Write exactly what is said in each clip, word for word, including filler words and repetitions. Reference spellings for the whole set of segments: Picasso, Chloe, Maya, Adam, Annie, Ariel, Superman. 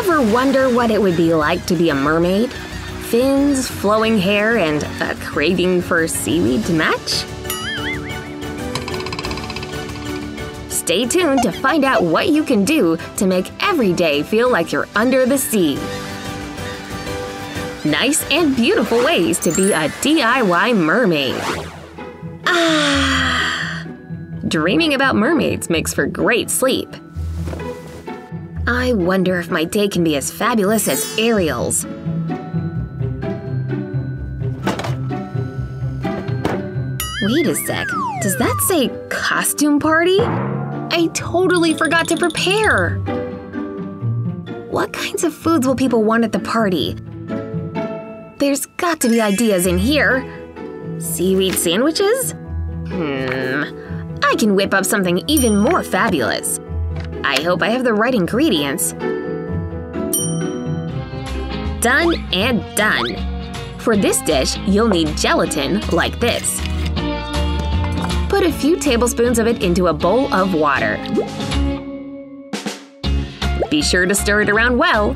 Ever wonder what it would be like to be a mermaid? Fins, flowing hair, and a craving for seaweed to match? Stay tuned to find out what you can do to make every day feel like you're under the sea. Nice and beautiful ways to be a D I Y mermaid. Ah! Dreaming about mermaids makes for great sleep. I wonder if my day can be as fabulous as Ariel's. Wait a sec, does that say costume party? I totally forgot to prepare! What kinds of foods will people want at the party? There's got to be ideas in here! Seaweed sandwiches? Hmm… I can whip up something even more fabulous! I hope I have the right ingredients. Done and done! For this dish, you'll need gelatin like this. Put a few tablespoons of it into a bowl of water. Be sure to stir it around well.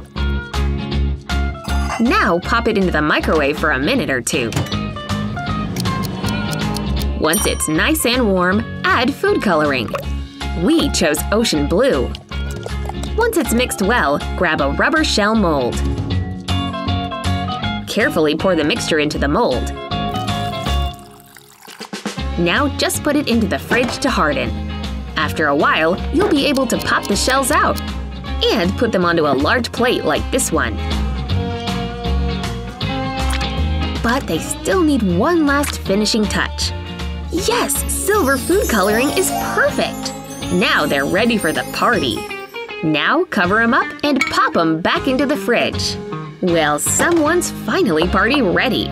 Now pop it into the microwave for a minute or two. Once it's nice and warm, add food coloring. We chose ocean blue. Once it's mixed well, grab a rubber shell mold. Carefully pour the mixture into the mold. Now just put it into the fridge to harden. After a while, you'll be able to pop the shells out and put them onto a large plate like this one. But they still need one last finishing touch. Yes, silver food coloring is perfect! Now they're ready for the party. Now cover them up and pop them back into the fridge. Well, someone's finally party ready.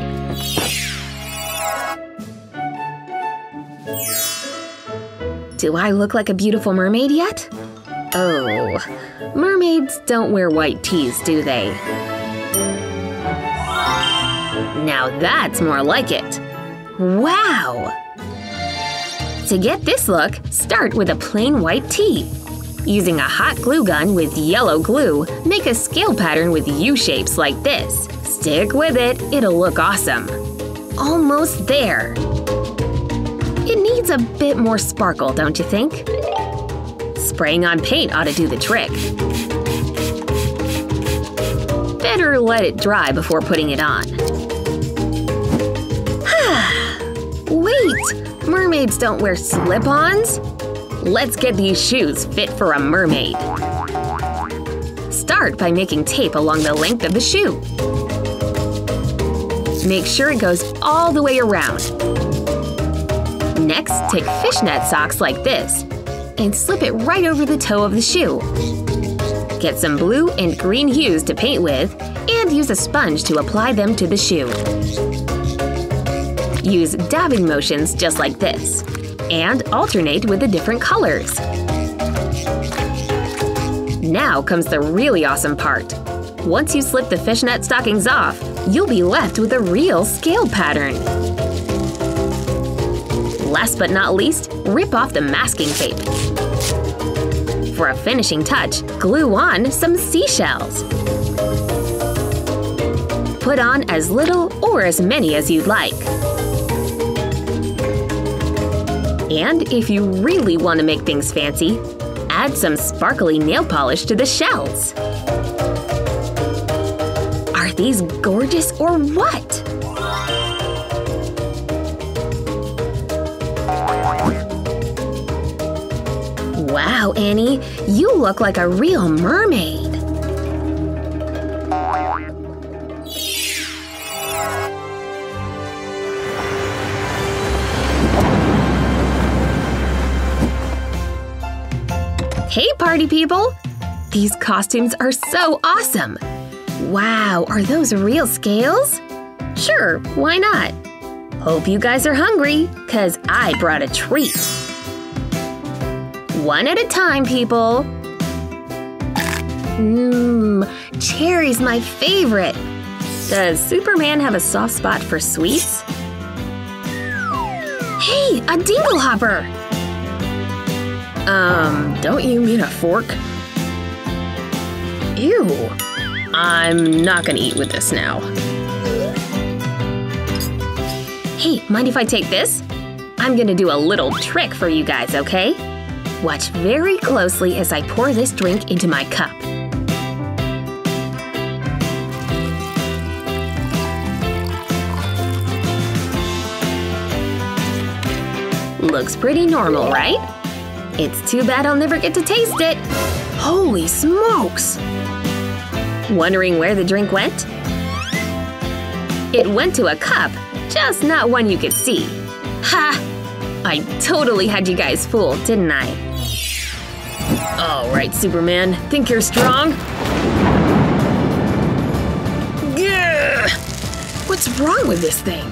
Do I look like a beautiful mermaid yet? Oh, mermaids don't wear white tees, do they? Now that's more like it! Wow! To get this look, start with a plain white tee. Using a hot glue gun with yellow glue, make a scale pattern with U-shapes like this. Stick with it, it'll look awesome. Almost there! It needs a bit more sparkle, don't you think? Spraying on paint ought to do the trick. Better let it dry before putting it on. Wait! Mermaids don't wear slip-ons? Let's get these shoes fit for a mermaid. Start by making tape along the length of the shoe. Make sure it goes all the way around. Next, take fishnet socks like this and slip it right over the toe of the shoe. Get some blue and green hues to paint with and use a sponge to apply them to the shoe. Use dabbing motions just like this and alternate with the different colors. Now comes the really awesome part. Once you slip the fishnet stockings off, you'll be left with a real scale pattern. Last but not least, rip off the masking tape. For a finishing touch, glue on some seashells. Put on as little or as many as you'd like. And if you really want to make things fancy, add some sparkly nail polish to the shells. Are these gorgeous or what? Wow, Annie, you look like a real mermaid! Hey, party people! These costumes are so awesome! Wow, are those real scales? Sure, why not? Hope you guys are hungry, 'cause I brought a treat! One at a time, people! Mmm, cherry's my favorite! Does Superman have a soft spot for sweets? Hey, a dinglehopper! Um, don't you mean a fork? Ew. I'm not gonna eat with this now. Hey, mind if I take this? I'm gonna do a little trick for you guys, okay? Watch very closely as I pour this drink into my cup. Looks pretty normal, right? It's too bad I'll never get to taste it! Holy smokes! Wondering where the drink went? It went to a cup, just not one you could see. Ha! I totally had you guys fooled, didn't I? Alright, Superman, think you're strong? Gah! What's wrong with this thing?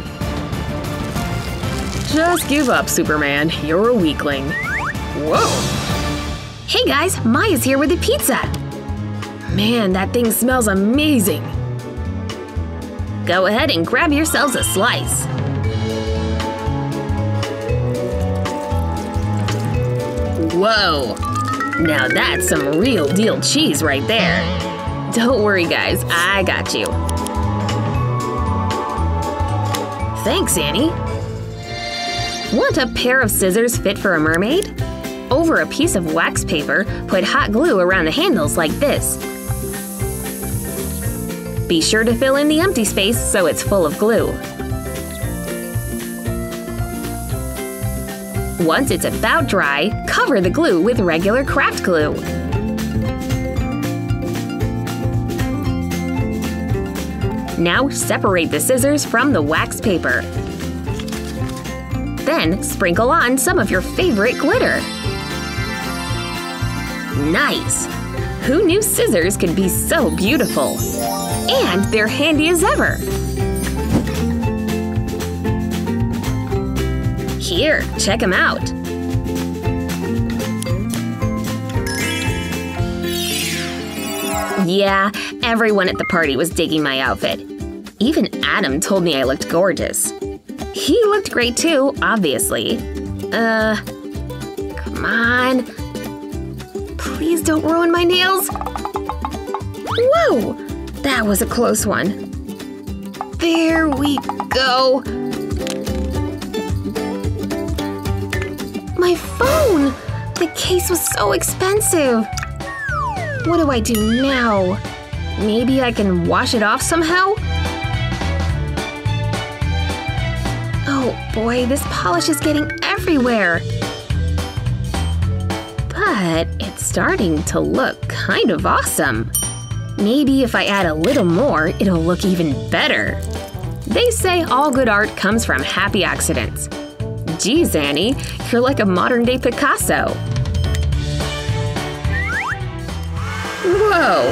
Just give up, Superman. You're a weakling. Whoa! Hey guys, Maya's here with the pizza! Man, that thing smells amazing! Go ahead and grab yourselves a slice. Whoa! Now that's some real deal cheese right there. Don't worry guys, I got you. Thanks, Annie. Want a pair of scissors fit for a mermaid? Over a piece of wax paper, put hot glue around the handles like this. Be sure to fill in the empty space so it's full of glue. Once it's about dry, cover the glue with regular craft glue. Now separate the scissors from the wax paper. Then sprinkle on some of your favorite glitter. Nice! Who knew scissors could be so beautiful? And they're handy as ever! Here, check them out! Yeah, everyone at the party was digging my outfit. Even Adam told me I looked gorgeous. He looked great too, obviously. Uh… Come on… Please don't ruin my nails! Whoa! That was a close one. There we go! My phone! The case was so expensive! What do I do now? Maybe I can wash it off somehow? Oh boy, this polish is getting everywhere! But it's starting to look kind of awesome. Maybe if I add a little more, it'll look even better. They say all good art comes from happy accidents. Geez, Annie, you're like a modern-day Picasso. Whoa!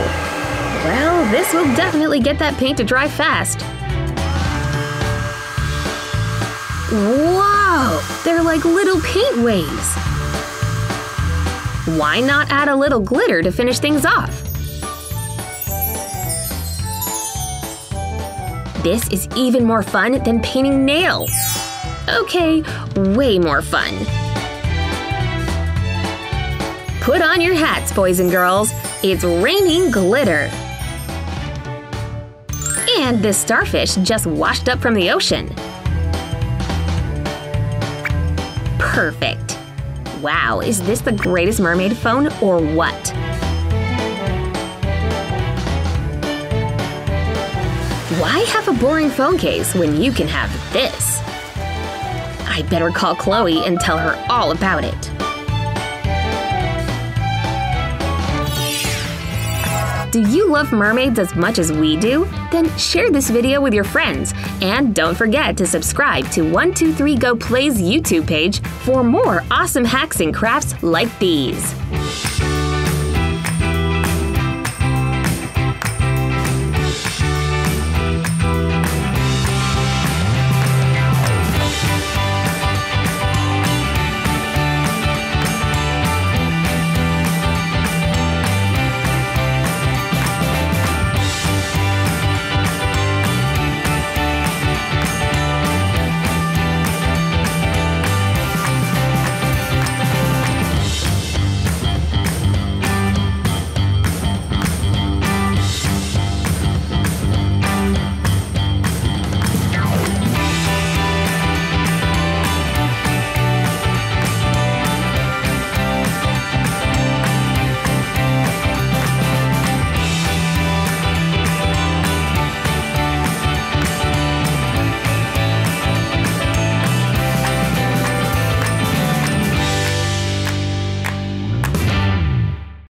Well, this will definitely get that paint to dry fast. Whoa! They're like little paint waves! Why not add a little glitter to finish things off? This is even more fun than painting nails! Okay, way more fun! Put on your hats, boys and girls! It's raining glitter! And this starfish just washed up from the ocean! Perfect! Wow, is this the greatest mermaid phone or what? Why have a boring phone case when you can have this? I better call Chloe and tell her all about it. Do you love mermaids as much as we do? Then share this video with your friends. And don't forget to subscribe to one two three Go Play's YouTube page for more awesome hacks and crafts like these.